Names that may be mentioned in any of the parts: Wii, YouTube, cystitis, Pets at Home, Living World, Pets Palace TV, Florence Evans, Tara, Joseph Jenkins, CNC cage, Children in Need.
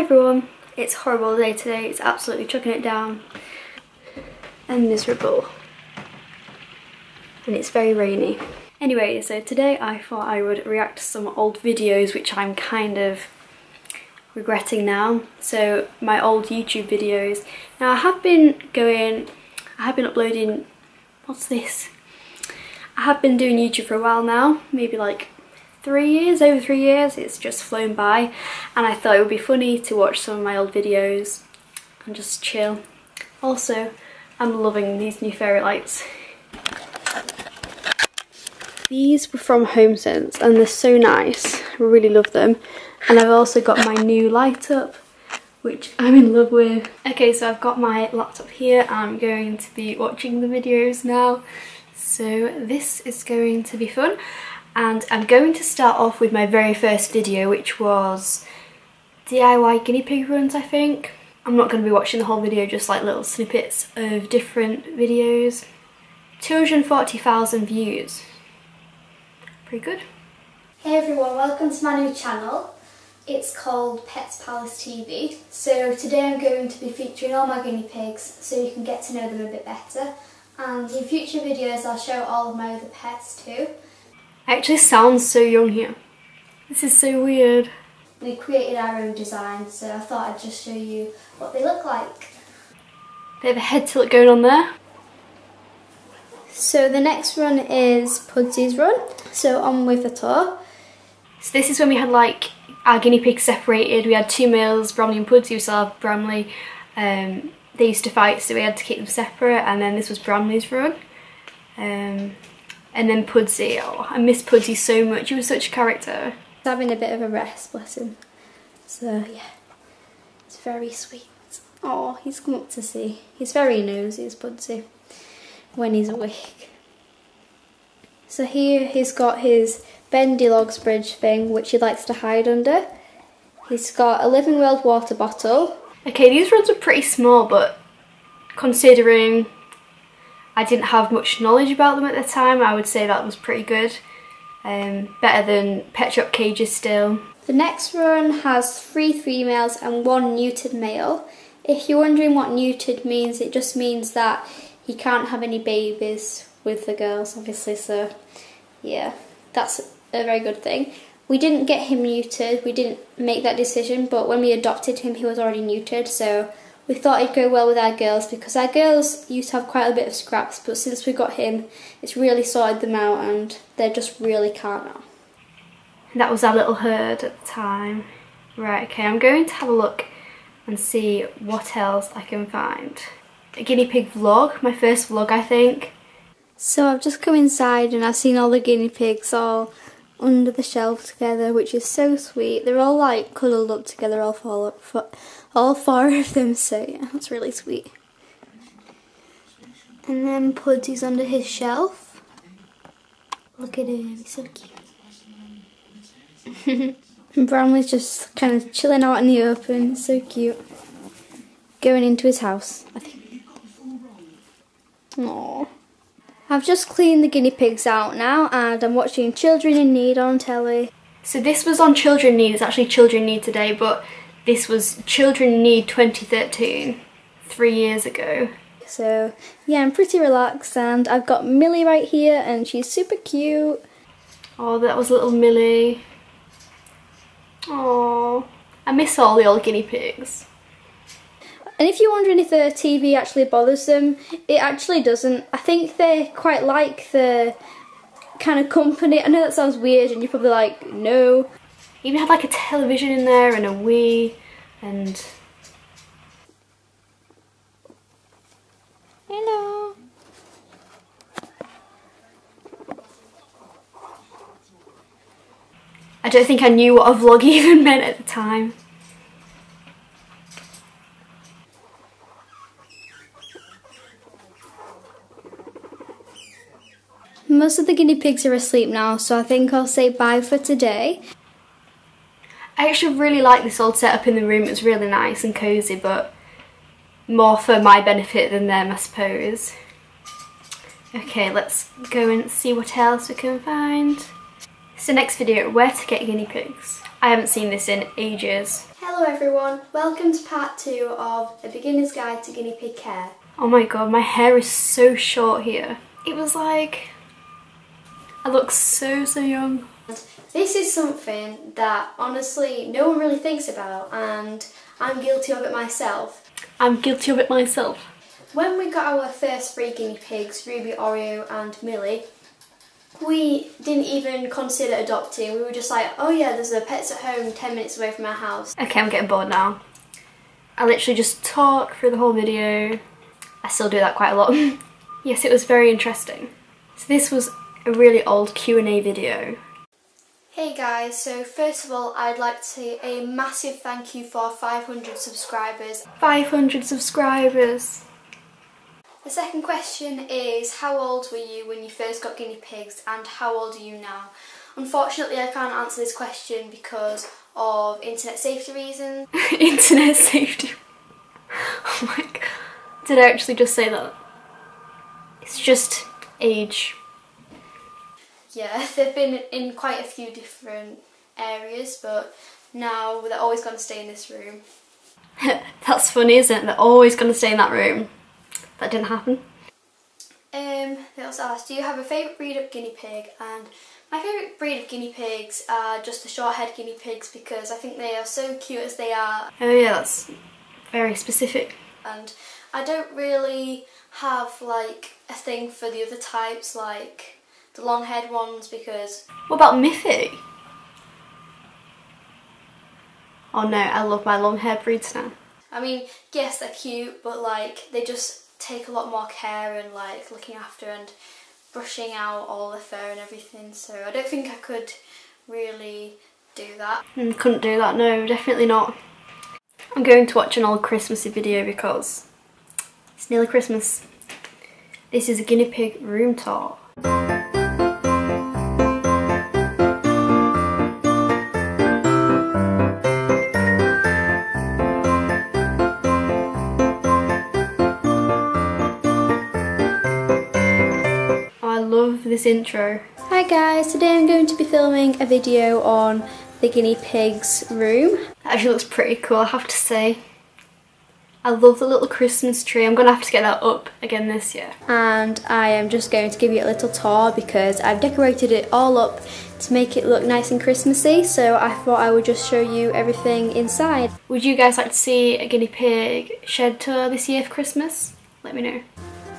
Hi everyone, it's a horrible day today, it's absolutely chucking it down and miserable and it's very rainy. Anyway, so today I thought I would react to some old videos which I'm kind of regretting now. So my old YouTube videos. Now I have been uploading, I have been doing YouTube for a while now, maybe like 3 years, over 3 years, it's just flown by, and I thought it would be funny to watch some of my old videos and just chill. Also, I'm loving these new fairy lights. These were from HomeSense and they're so nice, I really love them. And I've also got my new light up, which I'm in love with. Okay, so I've got my laptop here and I'm going to be watching the videos now. So this is going to be fun. And I'm going to start off with my very first video, which was DIY guinea pig runs, I think. I'm not going to be watching the whole video, just like little snippets of different videos. 240,000 views. Pretty good. Hey everyone, welcome to my new channel. It's called Pets Palace TV. So today I'm going to be featuring all my guinea pigs so you can get to know them a bit better. And in future videos I'll show all of my other pets too. I actually sound so young here. This is so weird. We created our own design, so I thought I'd just show you what they look like. Bit of a head tilt going on there. So the next run is Pudsy's run, so on with the tour. So this is when we had like our guinea pigs separated. We had two males, Bromley and Pudsy. We saw Bromley, they used to fight, so we had to keep them separate, and then this was Bromley's run. And then Pudsy, oh, I miss Pudsy so much, he was such a character. He's having a bit of a rest, bless him. So yeah, it's very sweet. Oh, he's come up to see. He's very nosy, is Pudsy, when he's awake. So here he's got his bendy logs bridge thing, which he likes to hide under. He's got a Living World water bottle. Okay, these runs are pretty small, but considering I didn't have much knowledge about them at the time, I would say that was pretty good. Better than pet shop cages still. The next run has 3 females and 1 neutered male. If you're wondering what neutered means, it just means that he can't have any babies with the girls, obviously, so yeah, that's a very good thing. We didn't get him neutered, we didn't make that decision, but when we adopted him he was already neutered, so we thought it'd go well with our girls because our girls used to have quite a bit of scraps, but since we got him, it's really sorted them out and they're just really calm now. That was our little herd at the time. Right, okay, I'm going to have a look and see what else I can find. A guinea pig vlog, my first vlog I think. So I've just come inside and I've seen all the guinea pigs all under the shelf together, which is so sweet. They're all like cuddled up together, all four of them, so yeah, that's really sweet. And then Pudsy's under his shelf. Look at him, he's so cute. And Bromley's just kind of chilling out in the open, it's so cute. Going into his house, I think. Aww. I've just cleaned the guinea pigs out now and I'm watching Children in Need on telly. So this was on Children in Need, it's actually Children in Need today, but this was Children in Need 2013, 3 years ago. So yeah, I'm pretty relaxed and I've got Millie right here and she's super cute. Oh, that was little Millie. Oh, I miss all the old guinea pigs. And if you're wondering if the TV actually bothers them, it actually doesn't. I think they quite like the kind of company. I know that sounds weird and you're probably like, no. Even had like a television in there and a Wii and... Hello. I don't think I knew what a vlog even meant at the time. Most of the guinea pigs are asleep now, so I think I'll say bye for today. I actually really like this old setup in the room, it's really nice and cosy, but more for my benefit than them, I suppose. Okay, let's go and see what else we can find. So next video, where to get guinea pigs. I haven't seen this in ages. Hello everyone, welcome to part 2 of A Beginner's Guide to Guinea Pig Care. Oh my god, my hair is so short here. It was like, I look so young. This is something that honestly no one really thinks about, and I'm guilty of it myself. When we got our first 3 guinea pigs, Ruby, Oreo and Millie, we didn't even consider adopting. We were just like, oh yeah, there's a Pets at Home 10 minutes away from our house. Okay, I'm getting bored now. I literally just talk through the whole video. I still do that quite a lot. Yes, it was very interesting. So this was a really old Q&A video. Hey guys, so first of all, I'd like to say a massive thank you for 500 subscribers. 500 subscribers! The second question is, how old were you when you first got guinea pigs and how old are you now? Unfortunately, I can't answer this question because of internet safety reasons. Internet safety? Oh my god. Did I actually just say that? It's just age. Yeah, they've been in quite a few different areas, but now they're always going to stay in this room. That's funny, isn't it? They're always going to stay in that room. That didn't happen. They also asked, do you have a favourite breed of guinea pig? And my favourite breed of guinea pigs are just the short-haired guinea pigs because I think they are so cute as they are. Oh yeah, that's very specific. And I don't really have like a thing for the other types, like the long-haired ones, because... What about Miffy? Oh no, I love my long-haired breeds now. I mean, yes, they're cute, but like they just take a lot more care and like looking after and brushing out all the fur and everything, so I don't think I could really do that. Couldn't do that, no, definitely not. I'm going to watch an old Christmassy video because it's nearly Christmas. This is a guinea pig room tour. This intro. Hi guys, today I'm going to be filming a video on the guinea pig's room. That actually looks pretty cool, I have to say. I love the little Christmas tree. I'm going to have to get that up again this year. And I am just going to give you a little tour because I've decorated it all up to make it look nice and Christmassy, so I thought I would just show you everything inside. Would you guys like to see a guinea pig shed tour this year for Christmas? Let me know.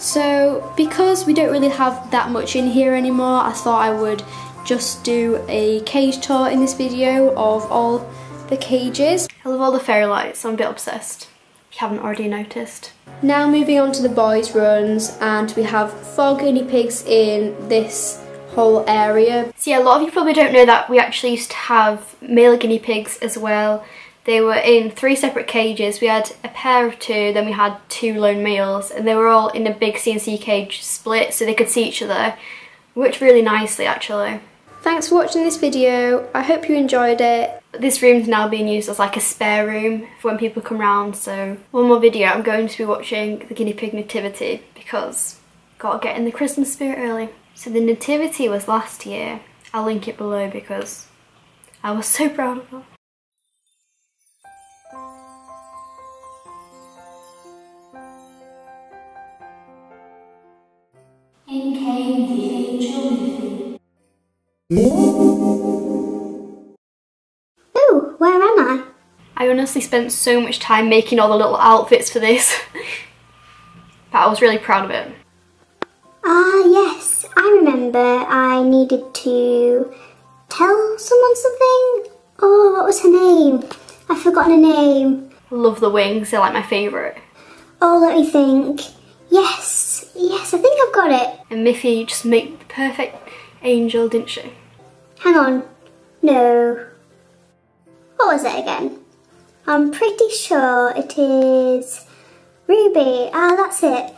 So, because we don't really have that much in here anymore, I thought I would just do a cage tour in this video of all the cages. I love all the fairy lights, I'm a bit obsessed, if you haven't already noticed. Now moving on to the boys' runs, and we have 4 guinea pigs in this whole area. So yeah, a lot of you probably don't know that we actually used to have male guinea pigs as well. They were in 3 separate cages. We had a pair of 2, then we had 2 lone males, and they were all in a big CNC cage split so they could see each other. It worked really nicely actually. Thanks for watching this video, I hope you enjoyed it. This room's now being used as like a spare room for when people come round, so one more video, I'm going to be watching the guinea pig nativity because gotta get in the Christmas spirit early. So the nativity was last year, I'll link it below because I was so proud of her. In came the angel Miffy. Ooh, where am I? I honestly spent so much time making all the little outfits for this, but I was really proud of it. Yes, I remember I needed to tell someone something. Oh, what was her name? I've forgotten her name. Love the wings, they're like my favourite. Oh, let me think. Yes, I think I've got it. And Miffy just made the perfect angel, didn't she? Hang on, no. What was it again? I'm pretty sure it is Ruby. Ah, that's it.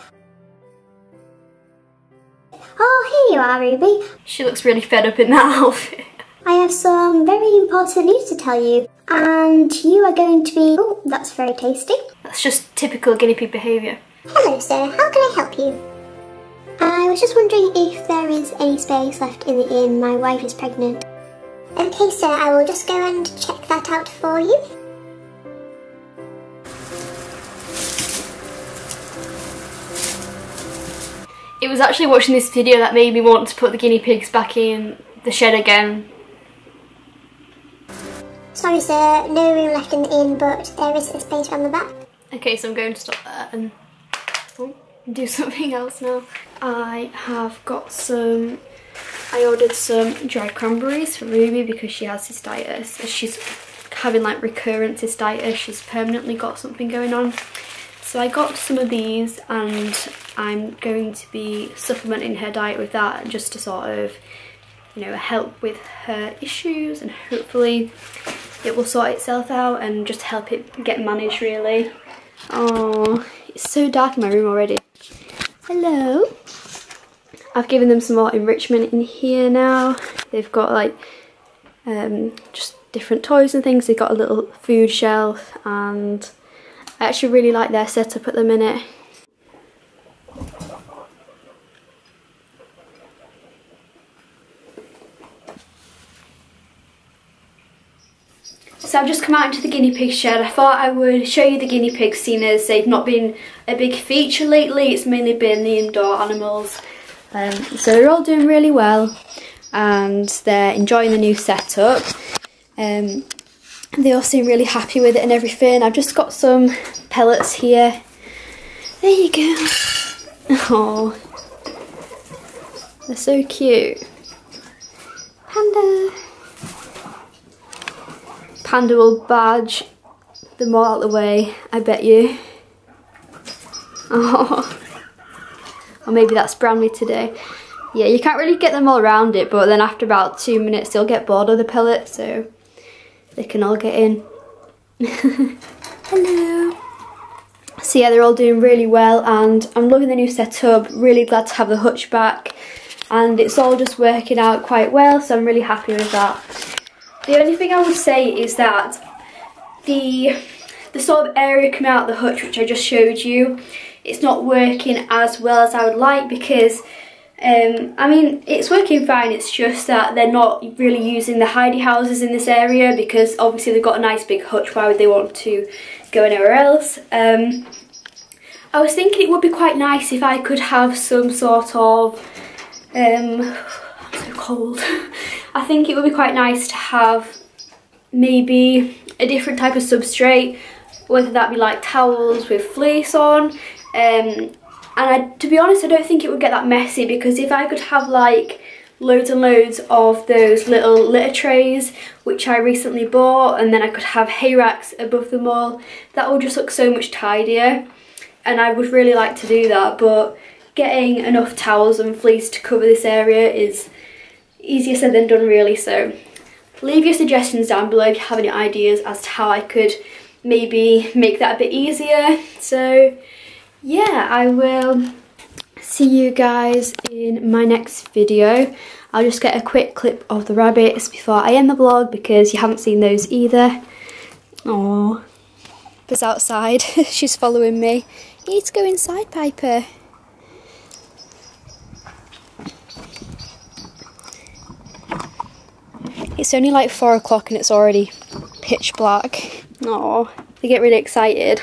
Oh, here you are, Ruby. She looks really fed up in that outfit. I have some very important news to tell you, and you are going to be... Oh, that's very tasty. That's just typical guinea pig behaviour. Hello sir, how can I help you? I was just wondering if there is any space left in the inn. My wife is pregnant. Okay sir, I will just go and check that out for you. It was actually watching this video that made me want to put the guinea pigs back in the shed again. Sorry sir, no room left in the inn, but there is a space around the back. Okay, so I'm going to stop there and do something else now. I have got some, I ordered some dried cranberries for Ruby because she has cystitis. She's having like recurrent cystitis, she's permanently got something going on. So I got some of these and I'm going to be supplementing her diet with that just to sort of, you know, help with her issues, and hopefully it will sort itself out and just help it get managed really. Oh, it's so dark in my room already. Hello. I've given them some more enrichment in here now. They've got like just different toys and things. They've got a little food shelf and I actually really like their setup at the minute. So I've just come out into the guinea pig shed. I thought I would show you the guinea pigs, seeing as they've not been a big feature lately. It's mainly been the indoor animals. So they're all doing really well and they're enjoying the new setup. They all seem really happy with it and everything. I've just got some pellets here. There you go. Oh, they're so cute. Panda. Panda will barge the more out of the way, I bet you. Oh, or maybe that's Brownlee today. Yeah, you can't really get them all around it, but then after about 2 minutes they'll get bored of the pellet, so they can all get in. Hello. So yeah, they're all doing really well and I'm loving the new setup, really glad to have the hutch back, and it's all just working out quite well, so I'm really happy with that. The only thing I would say is that the sort of area coming out of the hutch, which I just showed you, it's not working as well as I would like, because I mean, it's working fine, it's just that they're not really using the hidey houses in this area, because obviously they've got a nice big hutch, why would they want to go anywhere else? I was thinking it would be quite nice if I could have some sort of I'm so cold. I think it would be quite nice to have maybe a different type of substrate, whether that be like towels with fleece on, and to be honest, I don't think it would get that messy, because if I could have like loads and loads of those little litter trays, which I recently bought, and then I could have hay racks above them all, that would just look so much tidier, and I would really like to do that, but getting enough towels and fleece to cover this area is easier said than done really. So leave your suggestions down below if you have any ideas as to how I could maybe make that a bit easier. So yeah, I will see you guys in my next video. I'll just get a quick clip of the rabbits before I end the vlog, because you haven't seen those either. Oh, Piper's outside. She's following me. You need to go inside, Piper. It's only like 4 o'clock and it's already pitch black. Oh, they get really excited.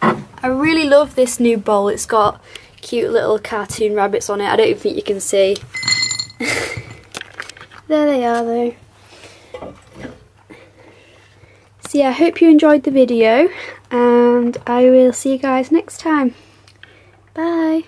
I really love this new bowl. It's got cute little cartoon rabbits on it. I don't even think you can see. There they are though. So yeah, I hope you enjoyed the video and I will see you guys next time. Bye.